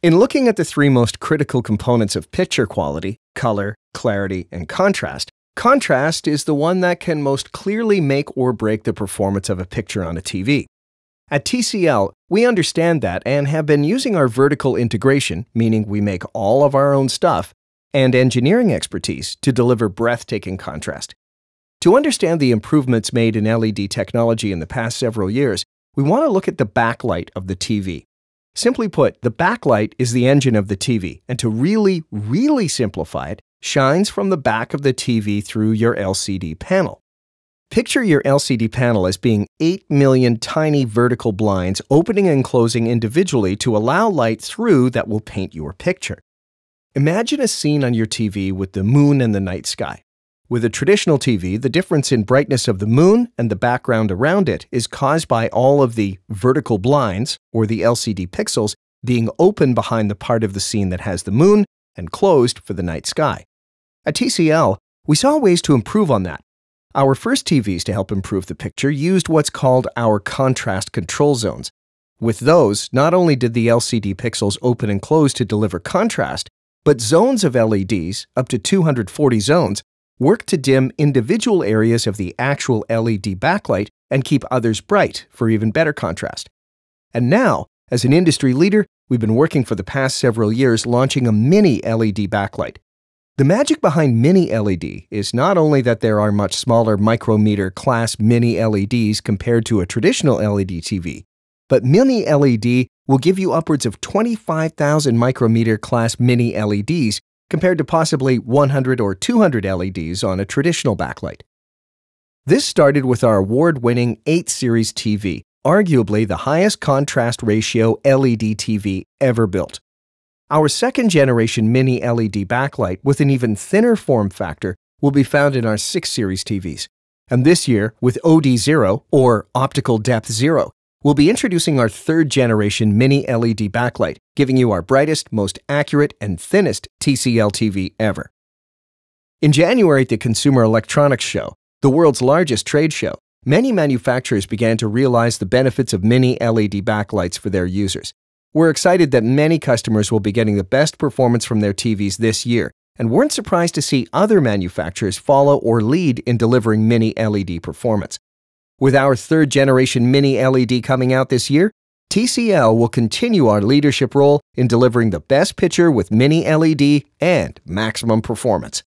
In looking at the three most critical components of picture quality, color, clarity, and contrast, contrast is the one that can most clearly make or break the performance of a picture on a TV. At TCL, we understand that and have been using our vertical integration, meaning we make all of our own stuff, and engineering expertise to deliver breathtaking contrast. To understand the improvements made in LED technology in the past several years, we want to look at the backlight of the TV. Simply put, the backlight is the engine of the TV, and to really, really simplify it, shines from the back of the TV through your LCD panel. Picture your LCD panel as being 8 million tiny vertical blinds opening and closing individually to allow light through that will paint your picture. Imagine a scene on your TV with the moon and the night sky. With a traditional TV, the difference in brightness of the moon and the background around it is caused by all of the vertical blinds, or the LCD pixels, being open behind the part of the scene that has the moon and closed for the night sky. At TCL, we saw ways to improve on that. Our first TVs to help improve the picture used what's called our contrast control zones. With those, not only did the LCD pixels open and close to deliver contrast, but zones of LEDs, up to 240 zones, work to dim individual areas of the actual LED backlight and keep others bright for even better contrast. And now, as an industry leader, we've been working for the past several years launching a mini-LED backlight. The magic behind mini-LED is not only that there are much smaller micrometer class mini-LEDs compared to a traditional LED TV, but mini-LED will give you upwards of 25,000 micrometer class mini-LEDs compared to possibly 100 or 200 LEDs on a traditional backlight. This started with our award-winning 6-Series TV, arguably the highest contrast ratio LED TV ever built. Our second-generation mini-LED backlight with an even thinner form factor will be found in our 6-Series TVs. And this year, with OD0, or Optical Depth Zero, we'll be introducing our third-generation mini-LED backlight, giving you our brightest, most accurate, and thinnest TCL TV ever. In January at the Consumer Electronics Show, the world's largest trade show, many manufacturers began to realize the benefits of mini-LED backlights for their users. We're excited that many customers will be getting the best performance from their TVs this year, and weren't surprised to see other manufacturers follow or lead in delivering mini-LED performance. With our third-generation mini-LED coming out this year, TCL will continue our leadership role in delivering the best picture with mini-LED and maximum performance.